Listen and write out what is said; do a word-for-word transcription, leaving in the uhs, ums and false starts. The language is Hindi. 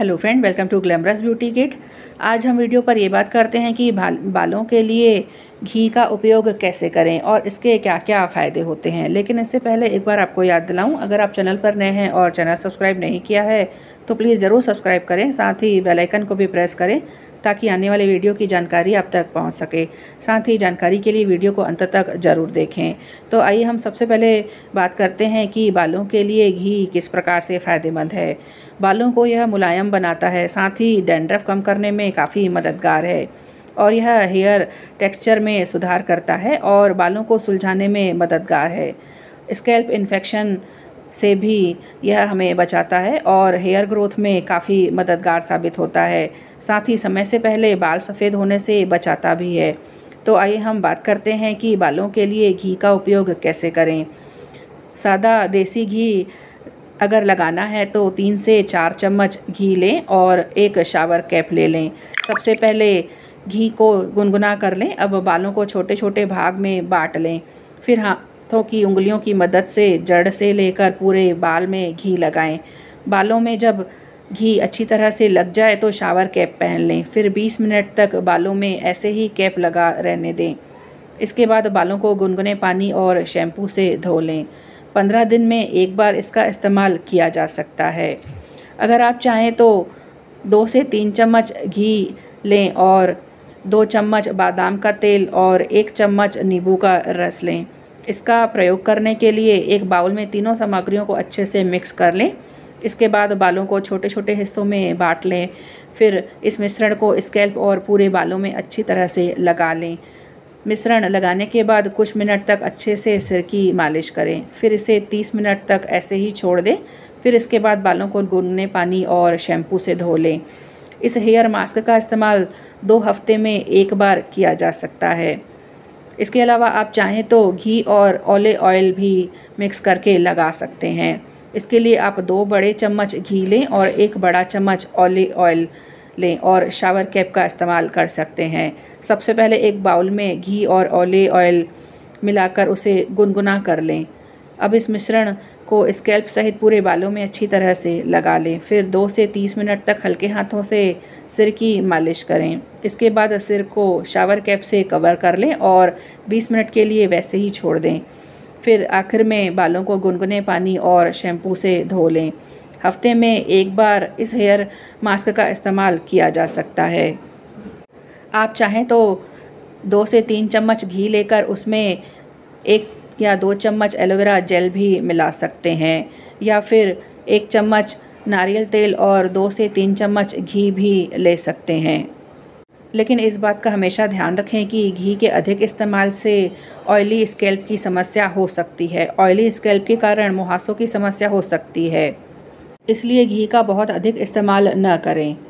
Hello friend, welcome to glamorous beauty kit. आज हम वीडियो पर ये बात करते हैं कि बाल, बालों के लिए घी का उपयोग कैसे करें और इसके क्या क्या फ़ायदे होते हैं। लेकिन इससे पहले एक बार आपको याद दिलाऊं, अगर आप चैनल पर नए हैं और चैनल सब्सक्राइब नहीं किया है तो प्लीज़ ज़रूर सब्सक्राइब करें, साथ ही बेल आइकन को भी प्रेस करें ताकि आने वाले वीडियो की जानकारी आप तक पहुंच सके। साथ ही जानकारी के लिए वीडियो को अंत तक ज़रूर देखें। तो आइए हम सबसे पहले बात करते हैं कि बालों के लिए घी किस प्रकार से फ़ायदेमंद है। बालों को यह मुलायम बनाता है, साथ ही डैंड्रफ कम करने में काफ़ी मददगार है और यह हेयर टेक्सचर में सुधार करता है और बालों को सुलझाने में मददगार है। स्कैल्प इन्फेक्शन से भी यह हमें बचाता है और हेयर ग्रोथ में काफ़ी मददगार साबित होता है। साथ ही समय से पहले बाल सफ़ेद होने से बचाता भी है। तो आइए हम बात करते हैं कि बालों के लिए घी का उपयोग कैसे करें। सादा देसी घी अगर लगाना है तो तीन से चार चम्मच घी लें और एक शावर कैप ले लें। सबसे पहले घी को गुनगुना कर लें। अब बालों को छोटे छोटे भाग में बांट लें, फिर हाँ हाथों की उंगलियों की मदद से जड़ से लेकर पूरे बाल में घी लगाएं। बालों में जब घी अच्छी तरह से लग जाए तो शावर कैप पहन लें, फिर बीस मिनट तक बालों में ऐसे ही कैप लगा रहने दें। इसके बाद बालों को गुनगुने पानी और शैम्पू से धो लें। पंद्रह दिन में एक बार इसका इस्तेमाल किया जा सकता है। अगर आप चाहें तो दो से तीन चम्मच घी लें और दो चम्मच बादाम का तेल और एक चम्मच नींबू का रस लें। इसका प्रयोग करने के लिए एक बाउल में तीनों सामग्रियों को अच्छे से मिक्स कर लें। इसके बाद बालों को छोटे छोटे हिस्सों में बांट लें, फिर इस मिश्रण को स्कैल्प और पूरे बालों में अच्छी तरह से लगा लें। मिश्रण लगाने के बाद कुछ मिनट तक अच्छे से सिर की मालिश करें, फिर इसे तीस मिनट तक ऐसे ही छोड़ दें। फिर इसके बाद बालों को गुनगुने पानी और शैम्पू से धो लें। इस हेयर मास्क का इस्तेमाल दो हफ्ते में एक बार किया जा सकता है। इसके अलावा आप चाहें तो घी और ऑलिव ऑयल भी मिक्स करके लगा सकते हैं। इसके लिए आप दो बड़े चम्मच घी लें और एक बड़ा चम्मच ऑलिव ऑयल लें और शावर कैप का इस्तेमाल कर सकते हैं। सबसे पहले एक बाउल में घी और ऑलिव ऑयल मिलाकर उसे गुनगुना कर लें। अब इस मिश्रण को स्कैल्प सहित पूरे बालों में अच्छी तरह से लगा लें, फिर दो से तीस मिनट तक हल्के हाथों से सिर की मालिश करें। इसके बाद सिर को शावर कैप से कवर कर लें और बीस मिनट के लिए वैसे ही छोड़ दें। फिर आखिर में बालों को गुनगुने पानी और शैम्पू से धो लें। हफ्ते में एक बार इस हेयर मास्क का इस्तेमाल किया जा सकता है। आप चाहें तो दो से तीन चम्मच घी लेकर उसमें एक या दो चम्मच एलोवेरा जेल भी मिला सकते हैं, या फिर एक चम्मच नारियल तेल और दो से तीन चम्मच घी भी ले सकते हैं। लेकिन इस बात का हमेशा ध्यान रखें कि घी के अधिक इस्तेमाल से ऑयली स्कैल्प की समस्या हो सकती है। ऑयली स्कैल्प के कारण मुहासों की समस्या हो सकती है, इसलिए घी का बहुत अधिक इस्तेमाल न करें।